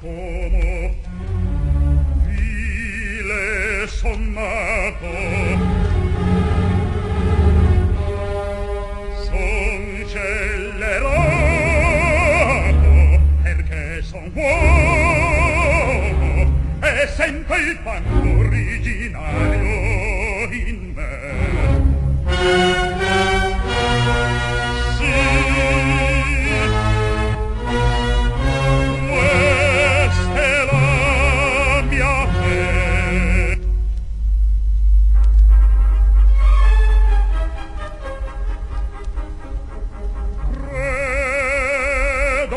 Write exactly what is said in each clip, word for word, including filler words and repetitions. Giacomo, vile sommato, son celerato, perché son uomo, è sempre il quanto originario in me.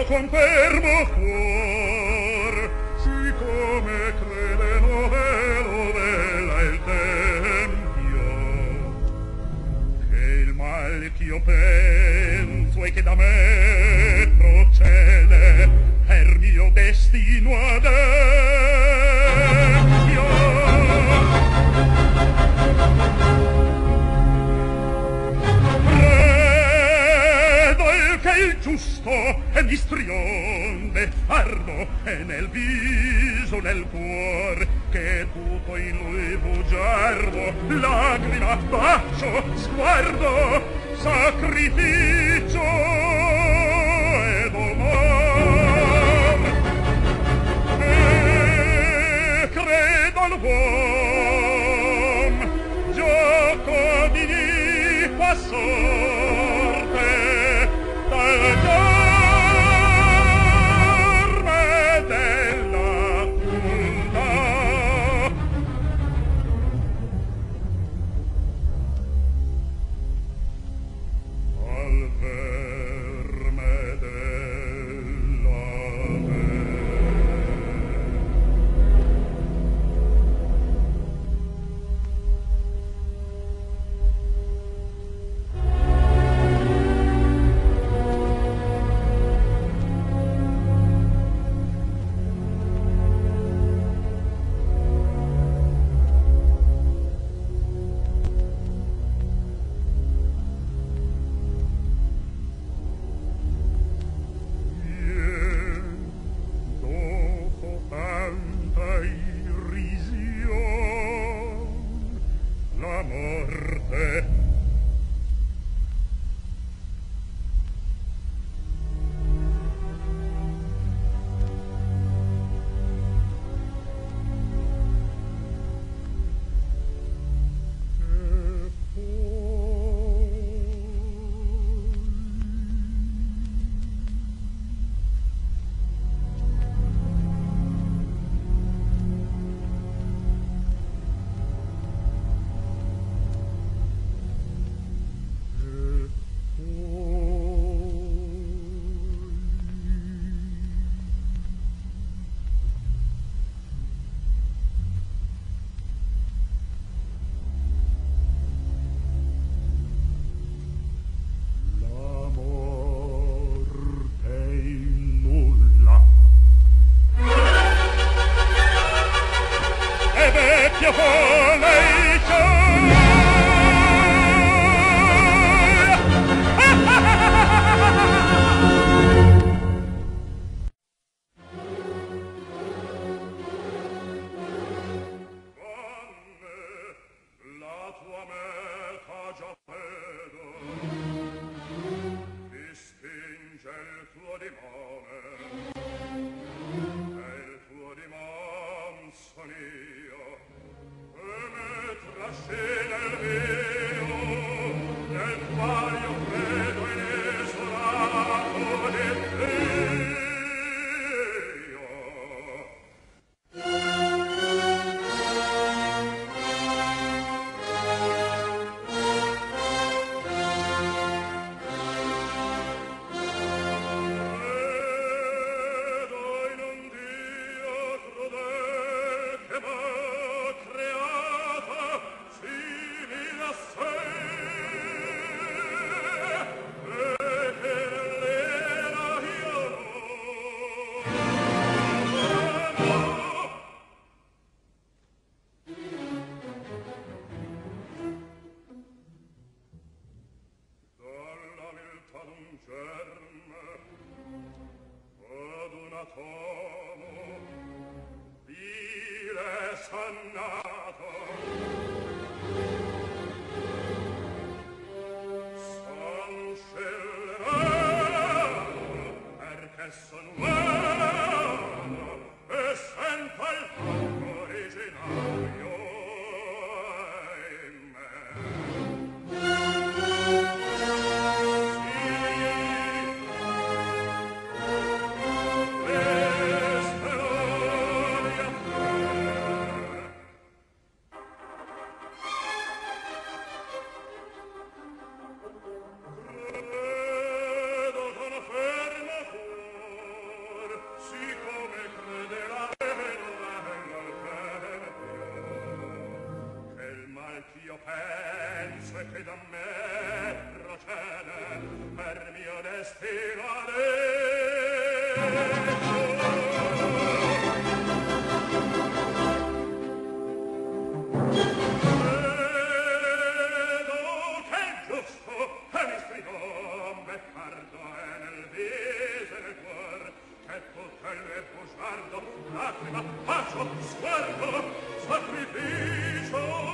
Confermo cuor, siccome crede no velo vela il tempio, che il mal ch'io penso e che da me procede, per mio destino adempio. Credo che il giusto e mi strionde ardo e nel viso nel cuor che tutto in lui bugiardo lagrima, bacio, sguardo, sacrificio ed amor e credo all'uom gioco di iniqua sorte dal giorno Io, e me penso che da me procede per mio destino adesso. Credo che è giusto che mi stridom beccardo e nel viso e nel cuor che tutto il mio bugiardo lacrima, bacio, sguardo, sacrificio.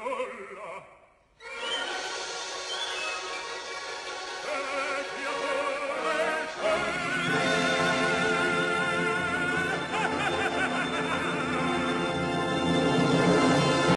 Oh,